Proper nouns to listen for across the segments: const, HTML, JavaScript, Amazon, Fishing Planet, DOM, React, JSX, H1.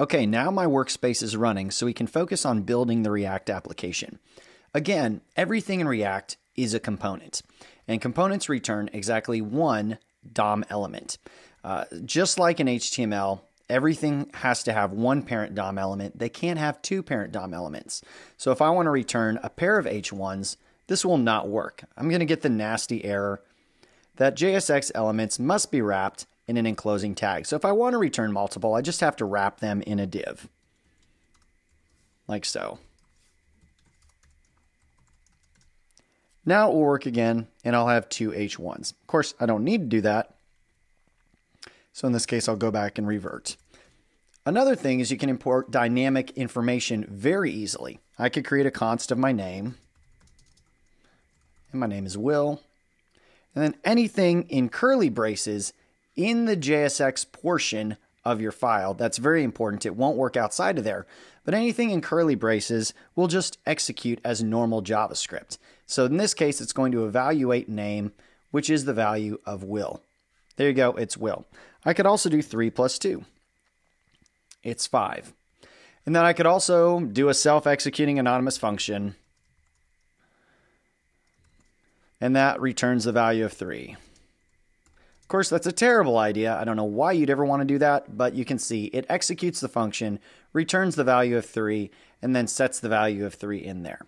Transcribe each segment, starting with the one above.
Okay, now my workspace is running, so we can focus on building the React application. Again, everything in React is a component, and components return exactly one DOM element. Just like in HTML, everything has to have one parent DOM element. They can't have two parent DOM elements. So if I want to return a pair of H1s, this will not work. I'm going to get the nasty error that JSX elements must be wrapped in an enclosing tag. So if I want to return multiple, I just have to wrap them in a div, like so. Now it will work again, and I'll have two H1s. Of course, I don't need to do that. So in this case, I'll go back and revert. Another thing is you can import dynamic information very easily. I could create a const of my name, and my name is Will, and then anything in curly braces in the JSX portion of your file. That's very important. It won't work outside of there, but anything in curly braces will just execute as normal JavaScript. So in this case, it's going to evaluate name, which is the value of Will. There you go, it's Will. I could also do 3 + 2. It's 5. And then I could also do a self-executing anonymous function, and that returns the value of 3. Of course, that's a terrible idea. I don't know why you'd ever want to do that, but you can see it executes the function, returns the value of 3, and then sets the value of 3 in there.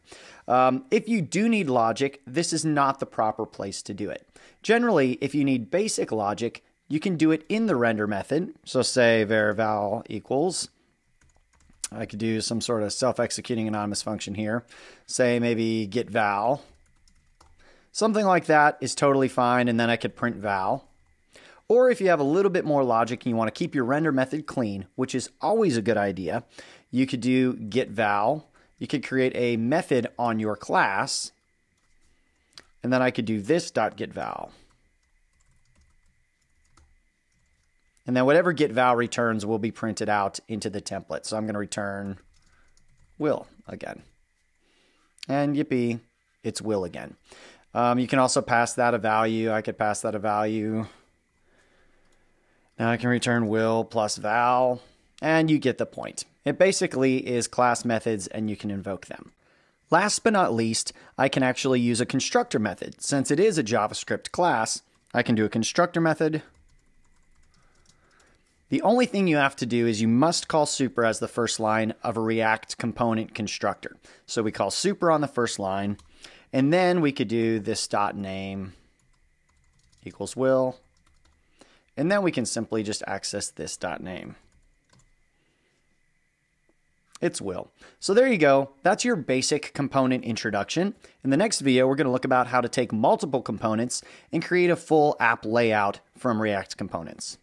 If you do need logic, this is not the proper place to do it. Generally, if you need basic logic, you can do it in the render method. So say var_val equals, I could do some sort of self-executing anonymous function here. Say maybe get val. Something like that is totally fine, and then I could print val. Or if you have a little bit more logic and you want to keep your render method clean, which is always a good idea, you could do get val. You could create a method on your class, and then I could do this.getVal. And then whatever getVal returns will be printed out into the template. So I'm going to return Will again. And yippee, it's Will again. You can also pass that a value. I could pass that a value. Now I can return Will plus Val, and you get the point. It basically is class methods, and you can invoke them. Last but not least, I can actually use a constructor method. Since it is a JavaScript class, I can do a constructor method. The only thing you have to do is you must call super as the first line of a React component constructor. So we call super on the first line, and then we could do this.name equals Will. And then we can simply just access this.name. It's Will. So there you go. That's your basic component introduction. In the next video, we're going to look about how to take multiple components and create a full app layout from React components.